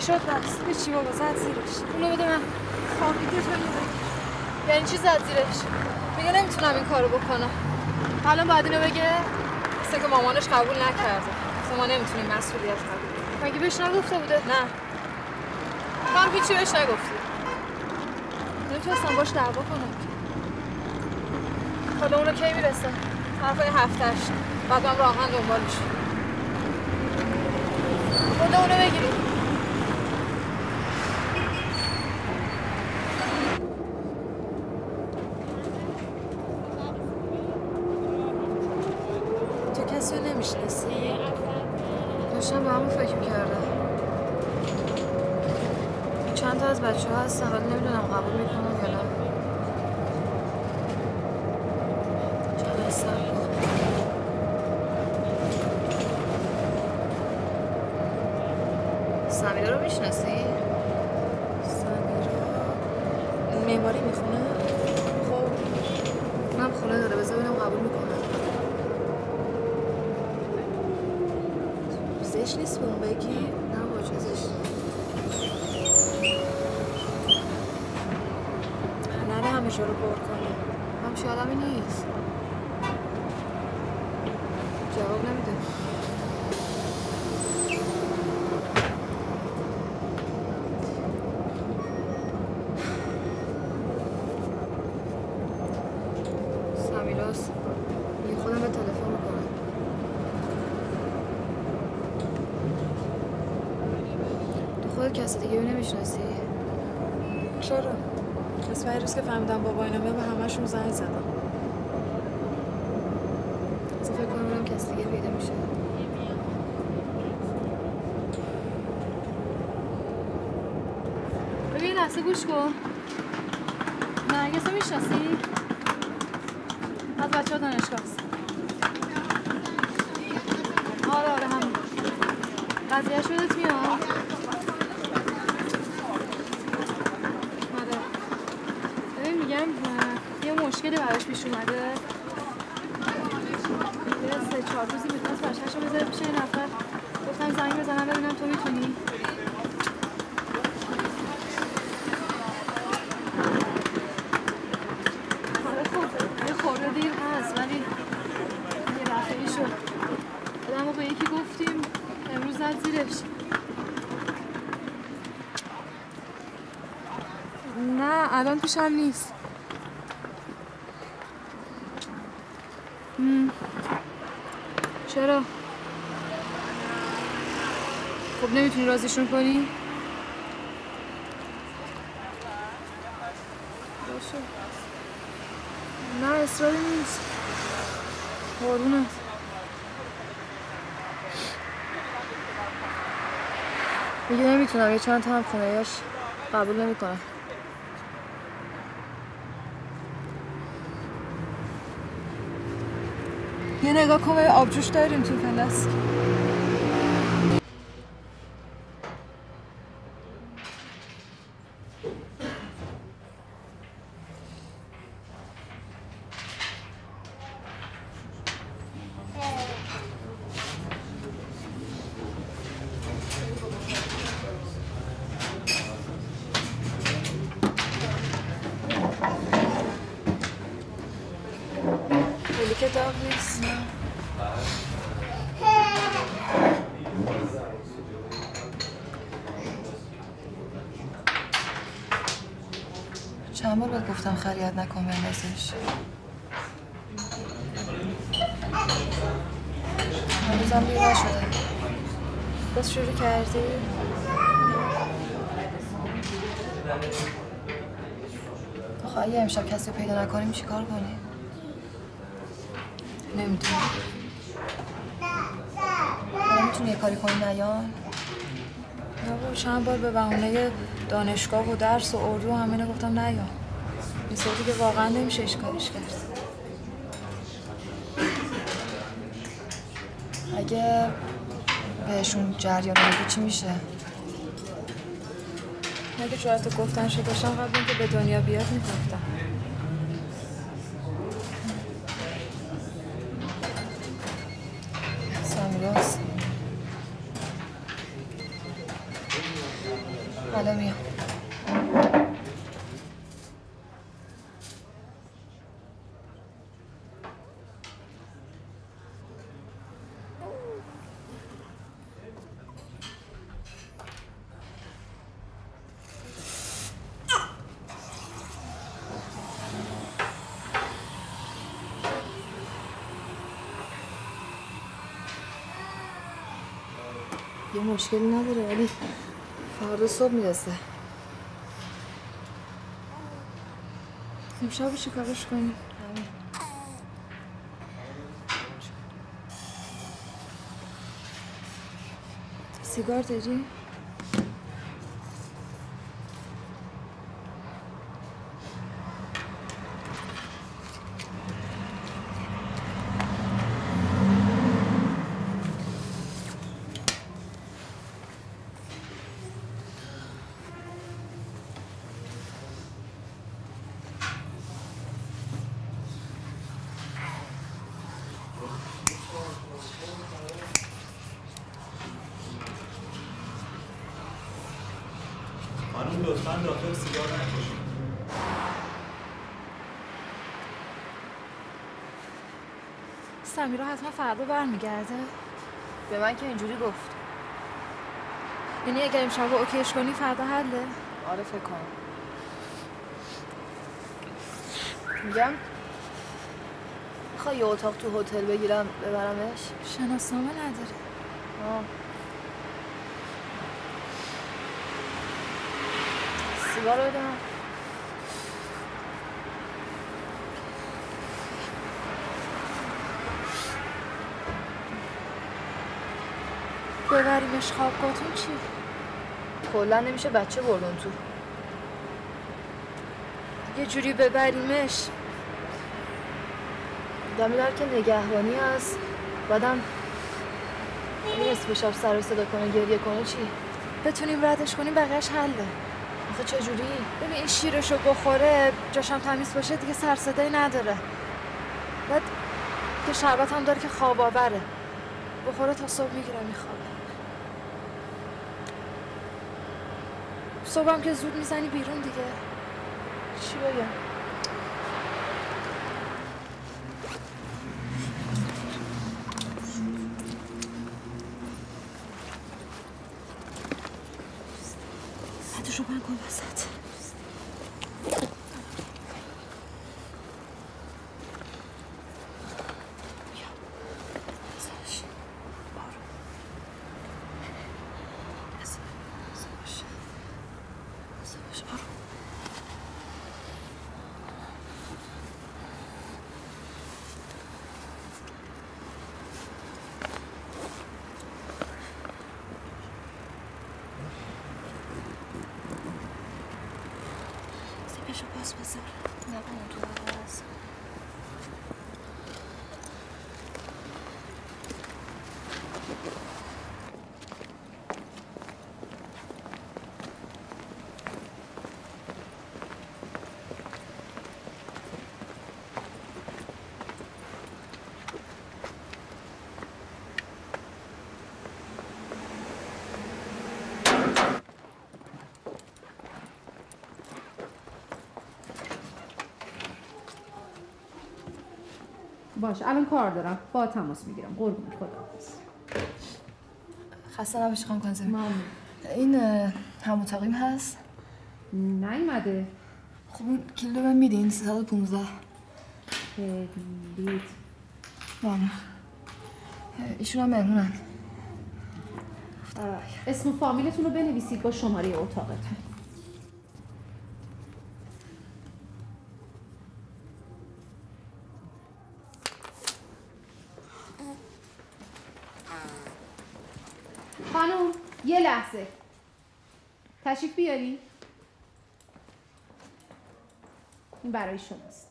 چی شد بس؟ هیچی بابا، زد زیرش. اونو بده من. فامیده تو میده. یعنی چی زد زیرش؟ میگه نمیتونم این کارو بکنم. حالا باید اینو بگه؟ مثل که مامانش قبول نکرده. مثل ما نمیتونیم مسئولیت قبول. مگه بهش نگفته بوده؟ نه. تو هم هیچی بهش نگفتی. نمیتونستم باش دعوا کنم. حالا اونو کی میرسه؟ طرف این هفتهش. بعد من راهن دنبالش. برو اونو بگیری. تو کسی رو نمیشناسی؟ داشتم به همون فکر میکردم. چند تا از بچه ها هستن ولی نمیدونم قبول میکنم یا نه. چند هستن؟ سمیرا رو میشناسی؟ سمیرا معماری میخونه؟ خب من خونه داره، بذار ببینم قبول میکنم. زشت نیست بهم بگی؟ نه با چه زشت؟ نره همه جا رو پر کنه، همچی آدمی نیست. جواب نمیده. کسی دیگه رو نمیشناسی؟ چرا؟ اسمه روز که فهمیدم بابا اینامه به همه‌شون زنگ زدم. از فکر کنم کسی دیگه پیدا میشه. ببین لحظه گوش کن. نرگس رو میشناسی؟ از بچه ها دانشگاه هست. آره همون. قضیه شدت میاد؟ مشکلی براش پیش اومده. یه 3-4 روزی میتونست باشهش رو بذاره پیش یه نفر. گفتم زنگ بزنم ببینم تو میتونی؟ آره خب یه خورده دیر هست ولی یه رفعی شد. بعد ما به یکی گفتیم امروز زد زیرش. نه الان پیشم نیست. چرا؟ خب نمیتونی راضیشون کنی؟ باشه. نه اصراری نیست. قربونت. میگه نمیتونم، یه چند تا هم خونه‌اش قبول نمیکنه. یه نگاه کن به آبجوش داریم تو پلاس. گفتم خریت نکن بندازش. هنوزم بیرون شده. باز شروع کردی؟ آخه اگه امشب کسی رو پیدا نکنیم چی کار کنیم؟ نمیتونی. حالا میتونی یه کاری کنی نیان؟ یا چند بار به بهونه دانشگاه و درس و اردو همه اینا گفتم نیان. این صورتی که واقعا نمیشه اشکالش کرد. اگه بهشون جریان بگو چی میشه؟ اگه جرأت گفتنشو داشتم قبل اینکه به دنیا بیاد میگفتم. سامیراس حالا میام. یه مشکلی نداره ولی فردا صبح میرسه. امشب شکارش کنیم. سیگار داری؟ سمیرا حتما فردا برمیگرده. به من که اینجوری گفت. یعنی اگر امشب اوکیش کنی فردا حله؟ آره فکر کنم. میگم میخوای یه اتاق تو هتل بگیرم ببرمش؟ شناسنامه نداره. آه. سیگار رو بدم. ببریمش خوابگاتون چی؟ کلا نمیشه بچه بردن تو. یه جوری ببریمش دمی در که نگهبانی هست بعدم نصف شب سر و صدا کنه گریه کنه چی؟ بتونیم ردش کنیم بقیهش حله. آخه چجوری؟ ببین این شیرشو بخوره جاشم تمیز باشه دیگه سر صدایی نداره. بعد که شربت هم داره که خواب آوره. بخوره تا صبح میگیرم میخوابه. صبحم که زود میزنی بیرون دیگه. چی بگم؟ حتشو من کن وسط. باشه الان کار دارم با تماس میگیرم قربونت خداحافظ. خسته نباشی خانم کنزمی. این هم اتاقیم هست؟ نیومده. خب اون کلید رو من میدین 315. کلید بله. ایشون هم مهمونن. اسم و فامیلتون رو بنویسید با شماره اتاقتون. لحظه تشریف بیاری؟ این برای شماست.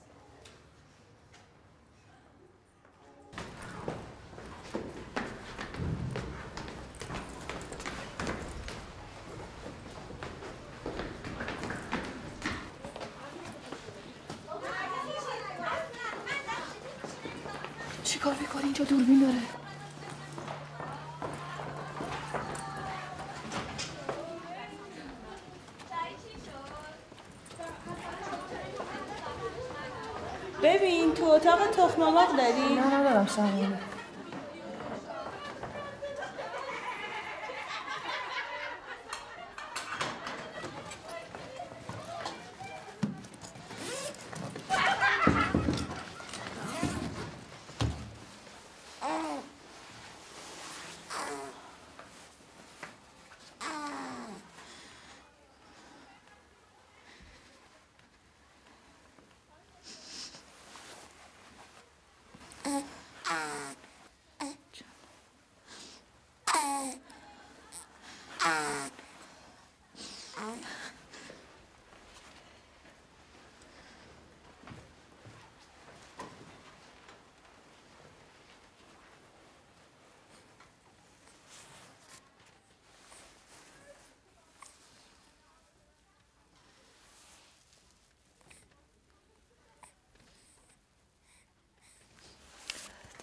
چی کار میکنی؟ اینجا دوربین داره. ببین تو اتاق تخم مرغ داری؟ نه ندارم سمیه.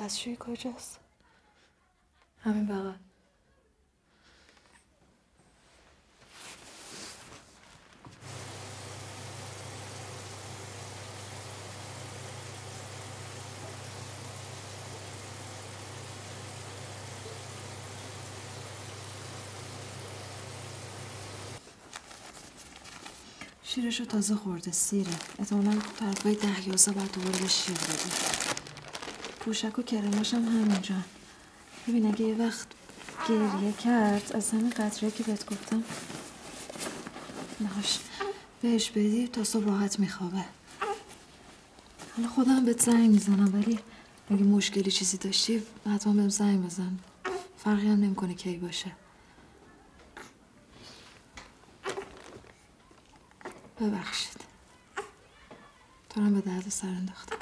دستشویی کجاست؟ همین بغل. شیرشو تازه خورده، سیره. احتمالاً طرفای 10-11 بعد دوباره به شیر بده. پوشک و کرماش هم همینجا. ببین اگه یه وقت گریه کرد از همین قطره که بهت گفتم نهاش بهش بدی تا صبح راحت میخوابه. حالا خودم بهت زنگ میزنم، ولی اگه مشکلی چیزی داشتی حتما بهم زنگ بزن. فرقی هم نمیکنه کی باشه. ببخشید تو هم به درد سر انداختم.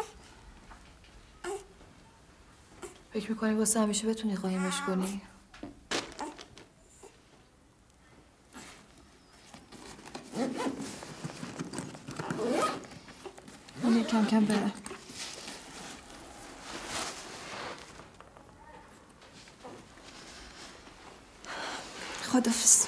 فکر میکنی واسه همیشه بتونی قایمش کنی؟ من کم کم برم. خداحافظ.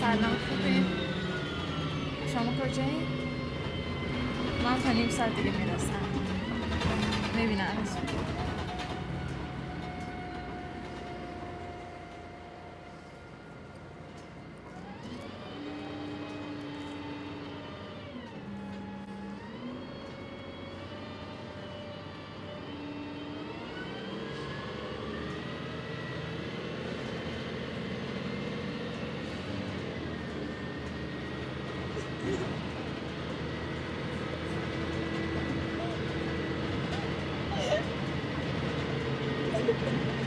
سلام، خوبی؟ شما کجایی؟ من تا نیم ساعت دیگه میرسم. میبینم